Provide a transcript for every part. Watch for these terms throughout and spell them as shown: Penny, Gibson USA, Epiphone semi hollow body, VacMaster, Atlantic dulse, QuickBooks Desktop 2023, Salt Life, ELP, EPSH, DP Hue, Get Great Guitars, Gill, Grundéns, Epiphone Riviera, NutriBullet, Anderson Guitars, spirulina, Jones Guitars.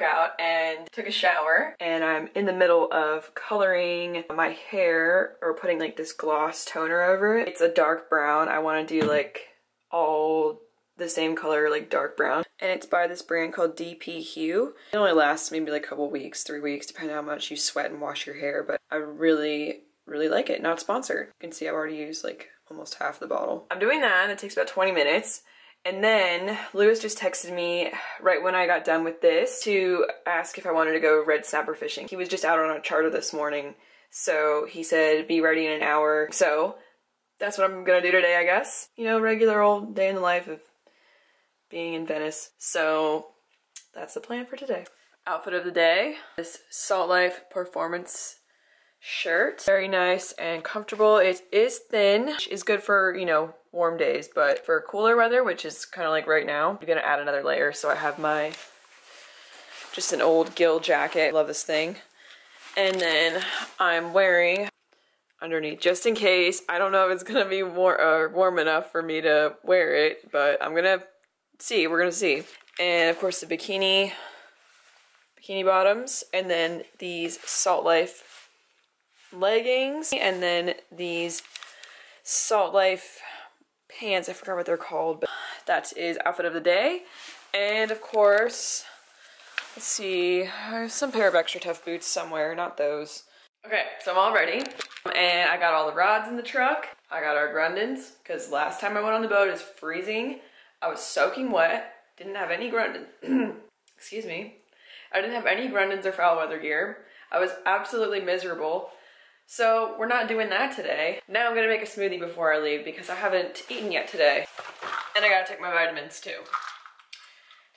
workout and took a shower, and I'm in the middle of coloring my hair or putting like this gloss toner over it. It's a dark brown. I want to do like all the same color, like dark brown, and it's by this brand called DP Hue. It only lasts maybe like a couple weeks, 3 weeks, depending on how much you sweat and wash your hair, but I really like it. Not sponsored. You can see I've already used like almost half the bottle. I'm doing that, and it takes about 20 minutes. And then Lewis just texted me right when I got done with this to ask if I wanted to go red snapper fishing. He was just out on a charter this morning, so he said be ready in an hour. So that's what I'm gonna do today, I guess. You know, regular old day in the life of being in Venice. So that's the plan for today. Outfit of the day, this Salt Life performance shirt. Very nice and comfortable. It is thin, which is good for, you know, warm days, but for cooler weather, which is kind of like right now, you're gonna add another layer. So I have my, just an old Gill jacket. Love this thing. And then I'm wearing underneath, just in case, I don't know if it's gonna be warm enough for me to wear it, but I'm gonna see, we're gonna see. And of course the bikini bottoms, and then these Salt Life leggings, and then these Salt Life pants. I forgot what they're called, but that is outfit of the day. And of course, let's see, I have some pair of extra tough boots somewhere, not those. Okay, so I'm all ready, and I got all the rods in the truck. I got our Grundéns, because last time I went on the boat it was freezing. I was soaking wet, didn't have any Grundéns, excuse me. I didn't have any Grundéns or foul weather gear. I was absolutely miserable. So we're not doing that today. Now I'm gonna make a smoothie before I leave because I haven't eaten yet today. And I gotta take my vitamins too.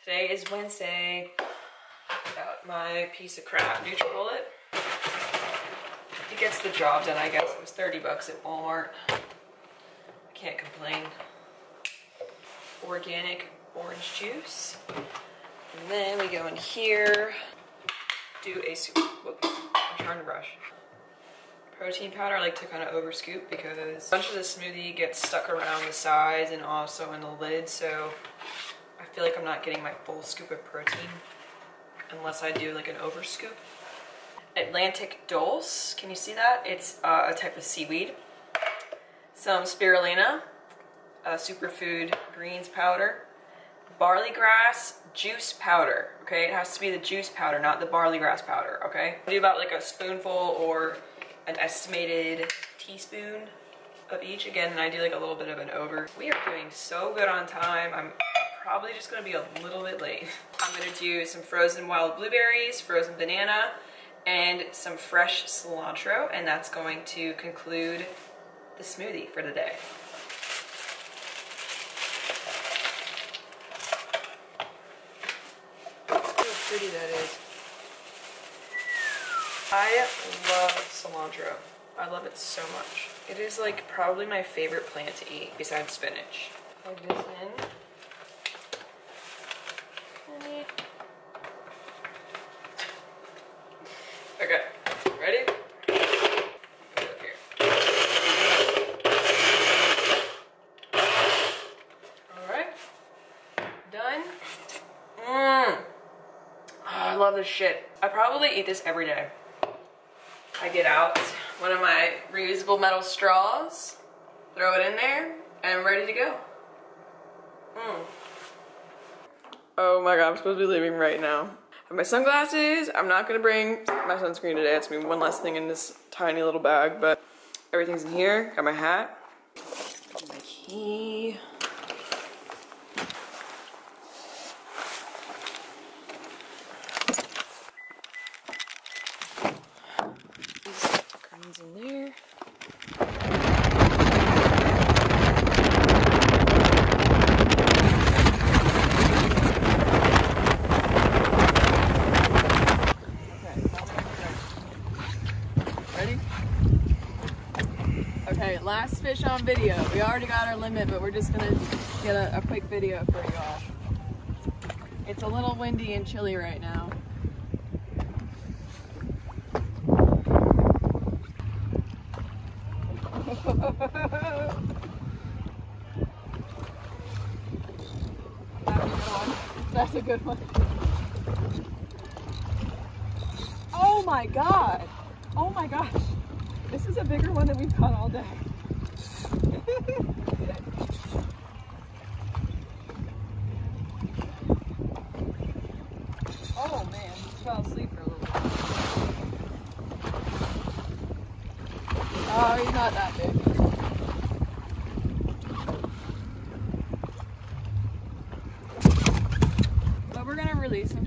Today is Wednesday. Got my piece of crap NutriBullet. It gets the job done, I guess. It was 30 bucks at Walmart. I can't complain. Organic orange juice. And then we go in here, do a scoop. Whoops, I'm trying to brush. Protein powder, I like to kind of over scoop because a bunch of the smoothie gets stuck around the sides and also in the lid, so I feel like I'm not getting my full scoop of protein unless I do like an over scoop. Atlantic dulse, can you see that? It's a type of seaweed. Some spirulina, superfood greens powder, barley grass juice powder, okay? It has to be the juice powder, not the barley grass powder, okay? I do about like a spoonful or an estimated teaspoon of each. Again, and I do like a little bit of an over. We are doing so good on time. I'm probably just gonna be a little bit late. I'm gonna do some frozen wild blueberries, frozen banana, and some fresh cilantro, and that's going to conclude the smoothie for the day. Look how pretty that is. I love cilantro. I love it so much. It is like probably my favorite plant to eat besides spinach. Plug this in. Okay, ready? Look here. All right, done. Mmm. Oh, I love this shit. I probably eat this every day. I get out one of my reusable metal straws, throw it in there, and I'm ready to go. Mm. Oh my god, I'm supposed to be leaving right now. I have my sunglasses. I'm not gonna bring my sunscreen today. It's gonna be one less thing in this tiny little bag, but everything's in here. Got my hat, my key. In there. Ready? Okay, last fish on video. We already got our limit, but we're just gonna get a quick video for you all. It's a little windy and chilly right now. That's a good one. my God. Oh my gosh. This is a bigger one than we've caught all day. Oh man, he fell asleep for a little bit. Oh, he's not that big. But we're gonna release him.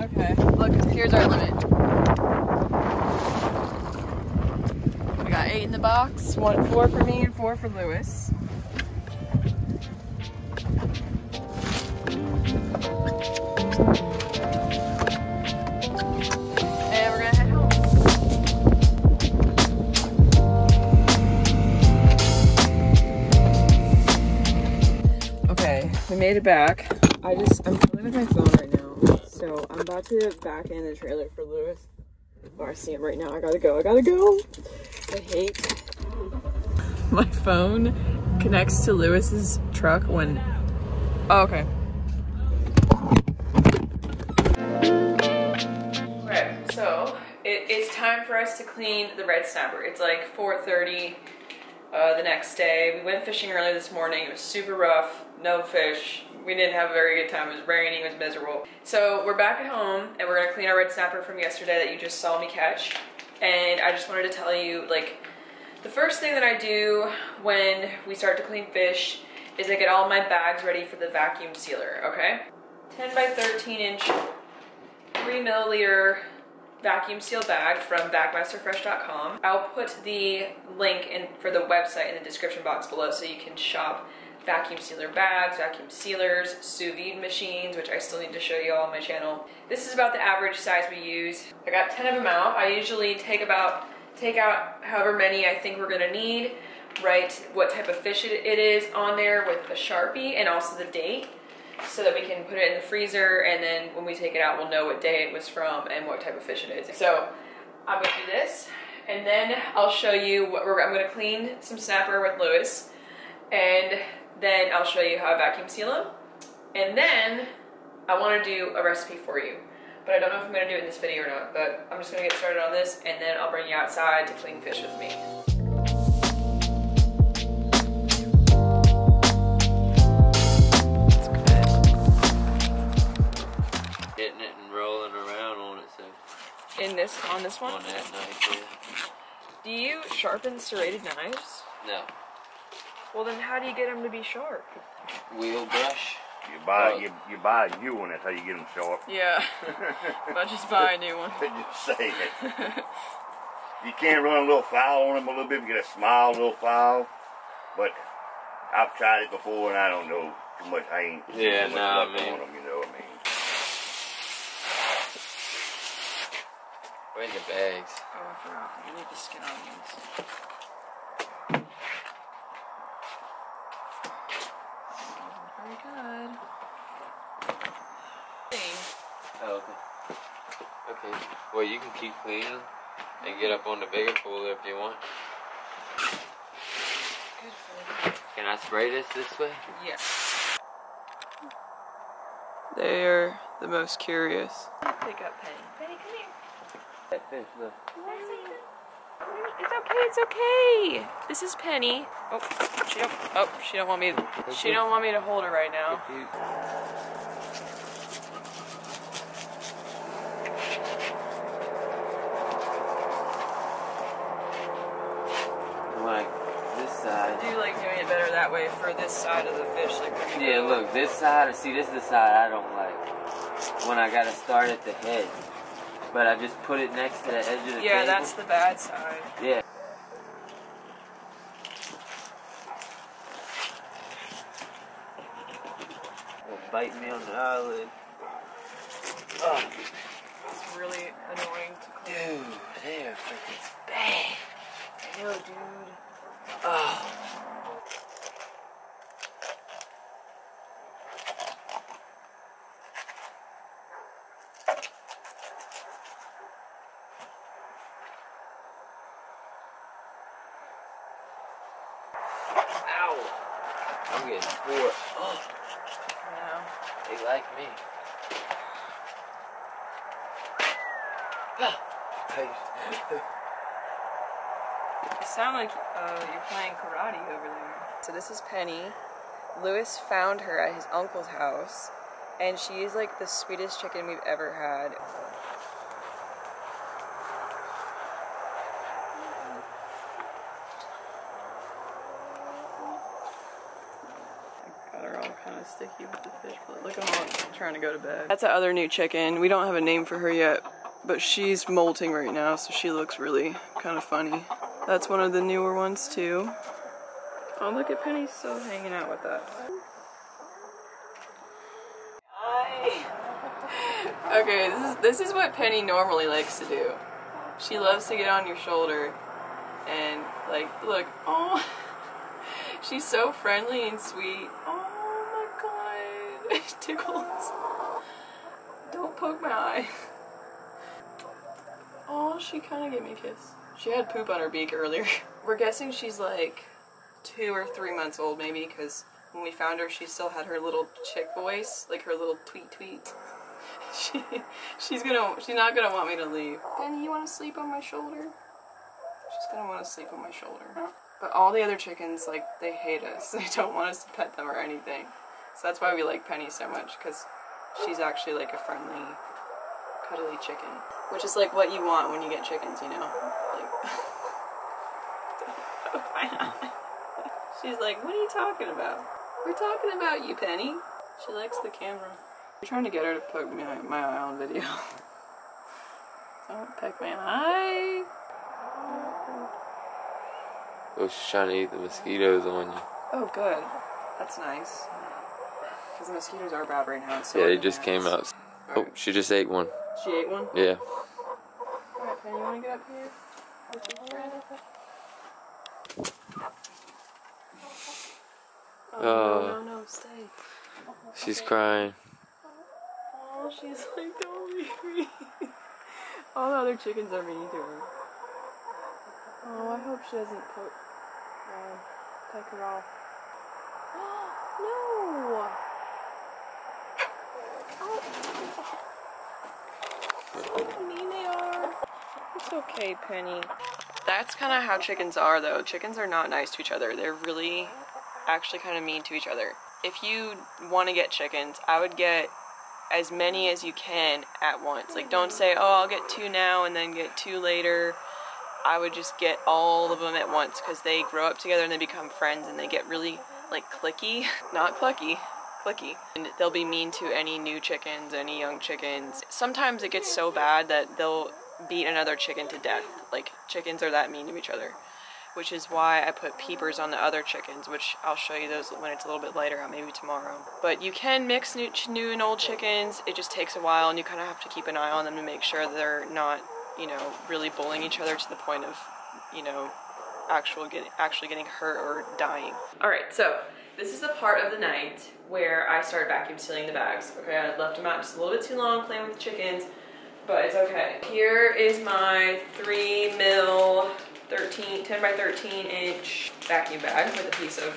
Okay, look, here's our limit. I got 8 in the box, 4 for me and 4 for Lewis. And we're gonna head home. Okay, we made it back. I'm playing with my phone right now. So I'm about to back in the trailer for Lewis. Oh, I see him right now. I gotta go. I hate my phone connects to Lewis's truck when... Oh, okay. Okay, so it's time for us to clean the red snapper. It's like 4:30 the next day. We went fishing earlier this morning. It was super rough. No fish. We didn't have a very good time. It was raining. It was miserable. So we're back at home and we're gonna clean our red snapper from yesterday that you just saw me catch. And I just wanted to tell you, like, the first thing that I do when we start to clean fish is I get all my bags ready for the vacuum sealer, okay? 10 by 13 inch, 3 milliliter vacuum seal bag from VacMasterfresh.com. I'll put the link in for the website in the description box below so you can shop vacuum sealer bags, vacuum sealers, sous vide machines, which I still need to show you all on my channel. This is about the average size we use. I got 10 of them out. I usually take out however many I think we're gonna need, write what type of fish it is on there with a Sharpie and also the date so that we can put it in the freezer, and then when we take it out we'll know what day it was from and what type of fish it is. So I'm gonna do this and then I'll show you what I'm gonna clean some snapper with Lewis, and then I'll show you how I vacuum seal them. And then I want to do a recipe for you, but I don't know if I'm going to do it in this video or not, but I'm just going to get started on this and then I'll bring you outside to clean fish with me. That's good. Getting it and rolling around on it, so. On this one? On that knife, yeah. Do you sharpen serrated knives? No. Well then, how do you get them to be sharp? Wheel brush. You buy a new one. That's how you get them sharp. Yeah. I just buy a new one. Just say it. You can run a little file on them a little bit. You get a small little file, but I've tried it before and I don't know too much. I ain't too much luck on them. You know what I mean? Where's the bags? Oh, I forgot. You need the skin on these. Oh, okay. Okay. Well, you can keep cleaning and get up on the bigger cooler if you want. Good for you. Can I spray this way? Yeah. They are the most curious. Pick up Penny. Penny, come here. That fish, look. It's okay. This is Penny. Oh, she don't want me to hold her right now. I do like doing it better that way for this side of the fish. Like, yeah, look, this side, see, this is the side I don't like. When I gotta start at the head. But I just put it next to the edge of the table. Yeah, that's the bad side. Yeah. It'll bite me on the eyelid. Ugh. It's really annoying to clean. Dude, they are freaking bad. I know, dude. Oh. Ow! I'm getting bored. Oh. No. They like me. You sound like you're playing karate over there. So this is Penny. Lewis found her at his uncle's house, and she's like the sweetest chicken we've ever had. Sticky with the fish. Look, I'm all trying to go to bed. That's the other new chicken. We don't have a name for her yet, but she's molting right now, so she looks really kind of funny. That's one of the newer ones too. Oh, look at Penny still hanging out with us. Hi. Okay, this is what Penny normally likes to do. She loves to get on your shoulder and like, look. Oh, she's so friendly and sweet. Oh. Tickles. Don't poke my eye. Oh, she kind of gave me a kiss. She had poop on her beak earlier. We're guessing she's like 2 or 3 months old maybe, because when we found her she still had her little chick voice, like her little tweet tweet. She's not gonna want me to leave. Penny, you wanna sleep on my shoulder? She's gonna wanna sleep on my shoulder. But all the other chickens, like, they hate us. They don't want us to pet them or anything. So that's why we like Penny so much, because she's actually like a friendly, cuddly chicken. Which is like what you want when you get chickens, you know? Like, she's like, what are you talking about? We're talking about you, Penny. She likes the camera. We're trying to get her to poke my eye on video. Don't peck my eye. Oh, she's trying to eat the mosquitoes on you. Oh, good. That's nice. Because the mosquitoes are bad right now. So yeah, they just came out. Oh, right. She just ate one. She ate one? Yeah. Alright, Penny, you want to get up here? Oh, no, stay. She's crying. Oh, she's like, don't leave me. All the other chickens are mean to her. Oh, I hope she doesn't peck her off. No! So mean they are. It's okay, Penny. That's kind of how chickens are, though. Chickens are not nice to each other. They're really actually kind of mean to each other. If you want to get chickens, I would get as many as you can at once. Like, don't say, oh, I'll get 2 now and then get 2 later. I would just get all of them at once, because they grow up together and they become friends and they get really, like, clicky. Not clucky. Clicky. And they'll be mean to any new chickens, any young chickens. Sometimes it gets so bad that they'll beat another chicken to death. Like, chickens are that mean to each other, which is why I put peepers on the other chickens, which I'll show you those when it's a little bit lighter out, maybe tomorrow. But you can mix new and old chickens. It just takes a while, and you kind of have to keep an eye on them to make sure they're not, you know, really bullying each other to the point of, you know, actually getting hurt or dying. All right, so this is the part of the night where I started vacuum sealing the bags. Okay, I left them out just a little bit too long playing with the chickens, but it's okay. Here is my 3 mil 10 by 13 inch vacuum bag with a piece of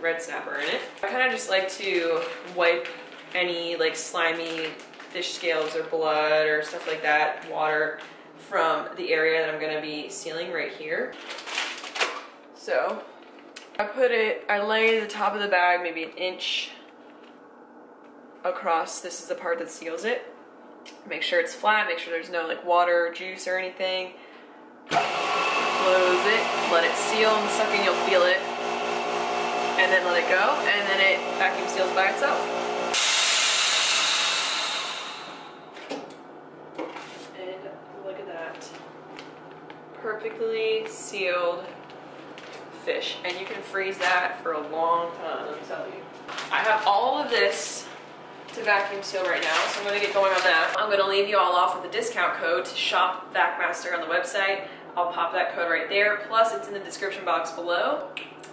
red snapper in it. I kind of just like to wipe any like slimy fish scales or blood or stuff like that, water, from the area that I'm gonna be sealing right here. So I lay the top of the bag maybe 1 inch across. This is the part that seals it. Make sure it's flat, make sure there's no like water or juice or anything. Close it, let it seal and suck in, you'll feel it. And then let it go, and then it vacuum seals by itself. Perfectly sealed fish, and you can freeze that for a long time, let me tell you. I have all of this to vacuum seal right now, so I'm gonna get going on that. I'm gonna leave you all off with a discount code to shop VacMaster on the website. I'll pop that code right there, plus it's in the description box below.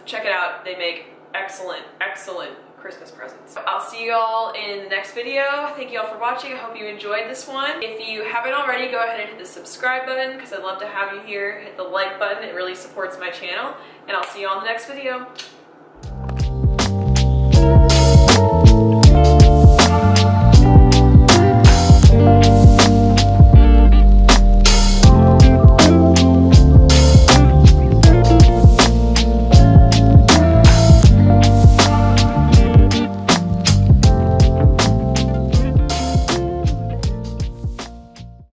Check it out, they make excellent, excellent Christmas presents. So I'll see you all in the next video. Thank you all for watching. I hope you enjoyed this one. If you haven't already, go ahead and hit the subscribe button because I'd love to have you here. Hit the like button. It really supports my channel. And I'll see you all in the next video.